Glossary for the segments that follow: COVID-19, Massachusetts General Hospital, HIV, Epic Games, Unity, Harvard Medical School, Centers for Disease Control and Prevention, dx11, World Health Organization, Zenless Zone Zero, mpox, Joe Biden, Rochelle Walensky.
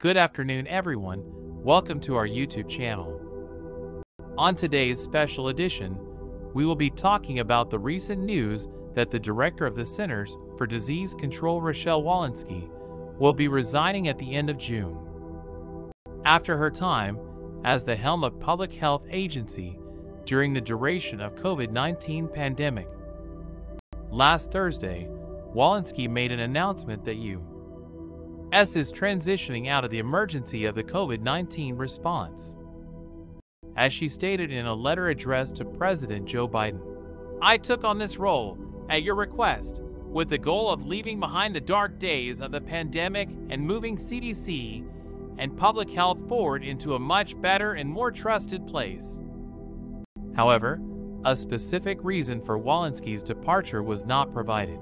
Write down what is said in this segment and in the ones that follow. Good afternoon, everyone. Welcome to our YouTube channel. On today's special edition, we will be talking about the recent news that the director of the Centers for Disease Control, Rochelle Walensky, will be resigning at the end of June. After her time as the helm of public health agency during the duration of COVID-19 pandemic. Last Thursday, Walensky made an announcement that U.S. is transitioning out of the emergency of the COVID-19 response. As she stated in a letter addressed to President Joe Biden, "I took on this role at your request with the goal of leaving behind the dark days of the pandemic and moving CDC and public health forward into a much better and more trusted place." However, a specific reason for Walensky's departure was not provided.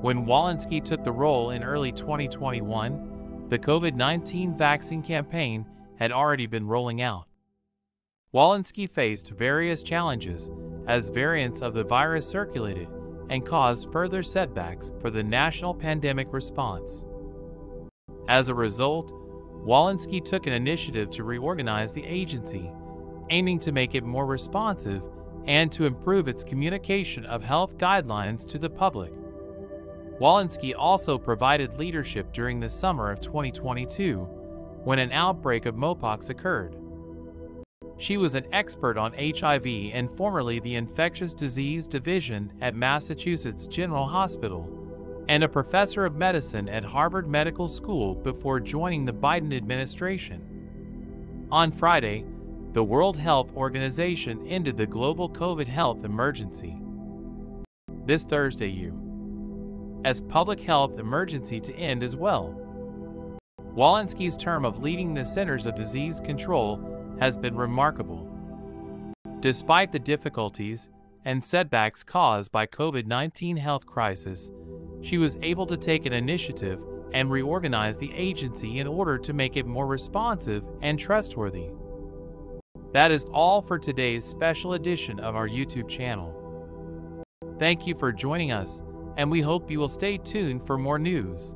When Walensky took the role in early 2021, the COVID-19 vaccine campaign had already been rolling out. Walensky faced various challenges as variants of the virus circulated and caused further setbacks for the national pandemic response. As a result, Walensky took an initiative to reorganize the agency, aiming to make it more responsive and to improve its communication of health guidelines to the public. Walensky also provided leadership during the summer of 2022, when an outbreak of mpox occurred. She was an expert on HIV and formerly the Infectious Disease Division at Massachusetts General Hospital, and a professor of medicine at Harvard Medical School before joining the Biden administration. On Friday, the World Health Organization ended the global COVID health emergency. This Thursday, U.S. public health emergency to end as well. Walensky's term of leading the Centers for Disease Control has been remarkable. Despite the difficulties and setbacks caused by COVID-19 health crisis, she was able to take an initiative and reorganize the agency in order to make it more responsive and trustworthy. That is all for today's special edition of our YouTube channel. Thank you for joining us, and we hope you will stay tuned for more news.